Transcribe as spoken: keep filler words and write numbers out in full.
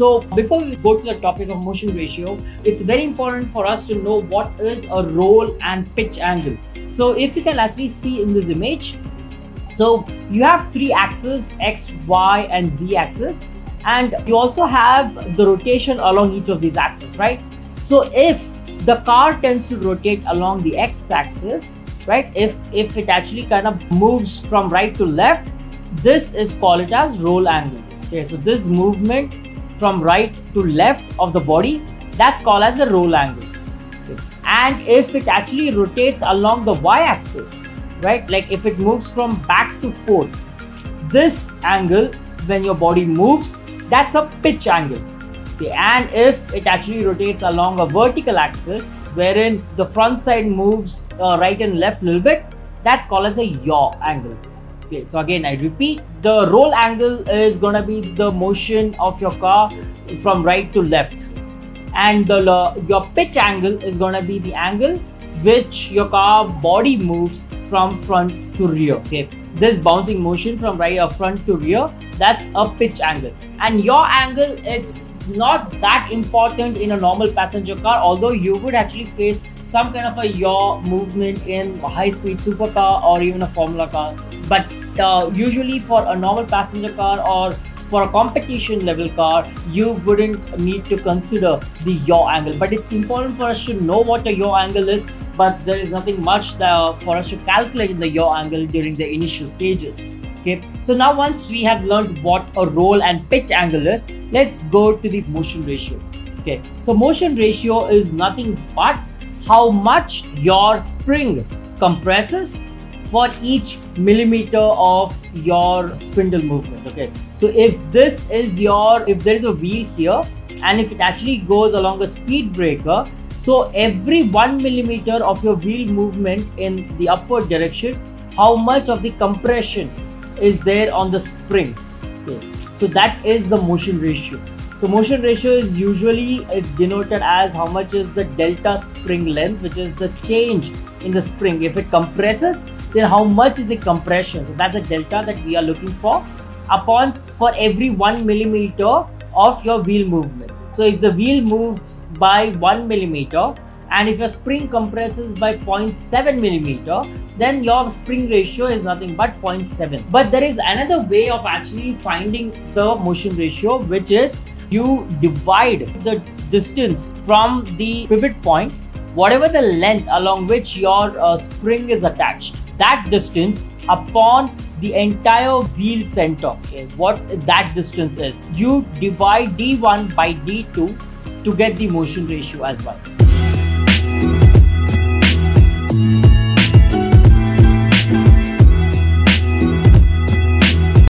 So before we go to the topic of motion ratio, it's very important for us to know what is a roll and pitch angle. So if you can actually see in this image, so you have three axes, X, Y and Z axis, and you also have the rotation along each of these axes, right? So if the car tends to rotate along the X axis, right, if if it actually kind of moves from right to left, this is called as roll angle. Okay, so this movement from right to left of the body, that's called as a roll angle. Okay. And if it actually rotates along the Y axis, right, like if it moves from back to forth, this angle when your body moves, that's a pitch angle. Okay. And if it actually rotates along a vertical axis wherein the front side moves uh, right and left a little bit, that's called as a yaw angle. Okay, so again I repeat, the roll angle is going to be the motion of your car from right to left, and the uh, your pitch angle is going to be the angle which your car body moves from front to rear. Okay, this bouncing motion from right or front to rear, that's a pitch angle. And yaw angle, it's not that important in a normal passenger car, although you would actually face some kind of a yaw movement in a high-speed supercar or even a formula car. But uh, usually for a normal passenger car or for a competition level car, you wouldn't need to consider the yaw angle. But it's important for us to know what a yaw angle is, but there is nothing much that, for us to calculate in the yaw angle during the initial stages. Okay, so now once we have learned what a roll and pitch angle is, let's go to the motion ratio. Okay, so motion ratio is nothing but how much your spring compresses for each millimeter of your spindle movement. Okay, so if this is your, if there is a wheel here and if it actually goes along a speed breaker, so every one millimeter of your wheel movement in the upward direction, how much of the compression is there on the spring. Okay, so that is the motion ratio. So motion ratio is usually, it's denoted as how much is the delta spring length, which is the change in the spring. If it compresses, then how much is the compression? So that's a delta that we are looking for upon for every one millimeter of your wheel movement. So if the wheel moves by one millimeter and if your spring compresses by zero point seven millimeter, then your spring ratio is nothing but zero point seven. But there is another way of actually finding the motion ratio, which is you divide the distance from the pivot point, whatever the length along which your uh, spring is attached, that distance upon the entire wheel center. Okay, what that distance is, you divide d one by d two to get the motion ratio as well.